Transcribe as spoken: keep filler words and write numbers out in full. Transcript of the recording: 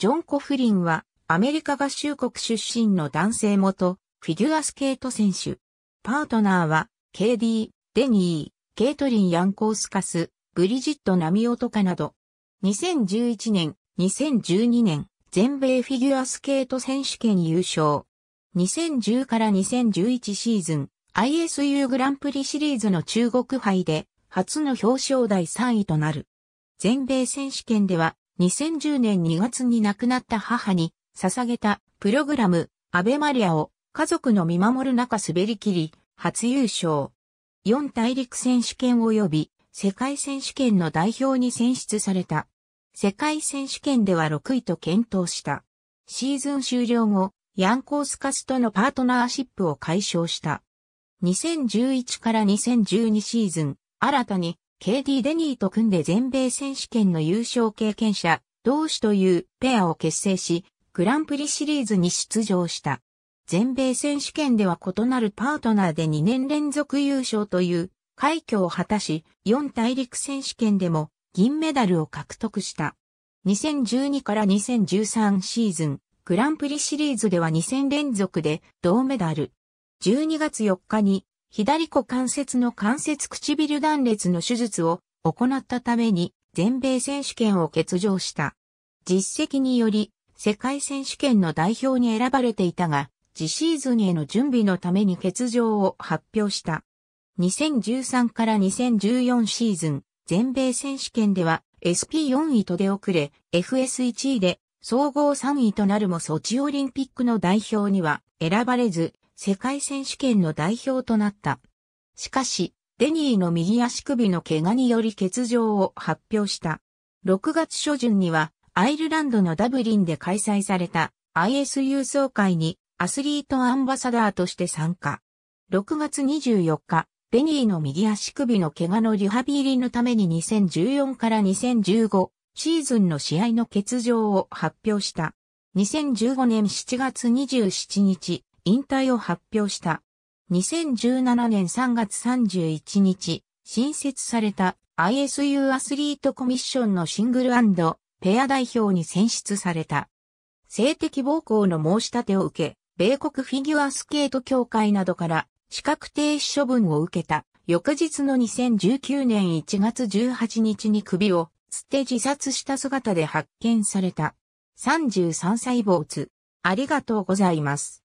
ジョン・コフリンはアメリカ合衆国出身の男性元フィギュアスケート選手。パートナーは ケーディー、デニー、ケイトリン・ヤンコースカス、ブリジット・ナミオトカなど。にせんじゅういちねん、にせんじゅうにねん、全米フィギュアスケート選手権優勝。にせんじゅうからにせんじゅういちシーズン、アイエスユー グランプリシリーズの中国杯で、初の表彰台さんいとなる。全米選手権では、にせんじゅうねんにがつに亡くなった母に、捧げた、プログラム、アベマリアを、家族の見守る中滑り切り、初優勝。四大陸選手権及び、世界選手権の代表に選出された。世界選手権ではろくいと健闘した。シーズン終了後、ヤンコースカスとのパートナーシップを解消した。にせんじゅういちからにせんじゅうにシーズン、新たに ケーディー デニーと組んで全米選手権の優勝経験者同士というペアを結成し、グランプリシリーズに出場した。全米選手権では異なるパートナーでにねん連続優勝という快挙を果たし、四大陸選手権でも銀メダルを獲得した。にせんじゅうにからにせんじゅうさんシーズン、グランプリシリーズではに戦連続で銅メダル。じゅうにがつよっかに左股関節の関節唇断裂の手術を行ったために全米選手権を欠場した。実績により世界選手権の代表に選ばれていたが、次シーズンへの準備のために欠場を発表した。にせんじゅうさんからにせんじゅうよんシーズン、全米選手権では エスピーよんいと出遅れ、エフエスいちいで総合さんいとなるもソチオリンピックの代表には選ばれず、世界選手権の代表となった。しかし、デニーの右足首の怪我により欠場を発表した。ろくがつ初旬にはアイルランドのダブリンで開催された アイエスユー 総会にアスリートアンバサダーとして参加。ろくがつにじゅうよっか、デニーの右足首の怪我のリハビリのためににせんじゅうよんからにせんじゅうごシーズンの試合の欠場を発表した。にせんじゅうごねんしちがつにじゅうしちにち、引退を発表した。にせんじゅうななねんさんがつさんじゅういちにち、新設された アイエスユー アスリートコミッションのシングル&ペア代表に選出された。性的暴行の申し立てを受け、米国フィギュアスケート協会などから資格停止処分を受けた。翌日のにせんじゅうきゅうねんいちがつじゅうはちにちに首をつって自殺した姿で発見された。さんじゅうさんさいぼうつ。ありがとうございます。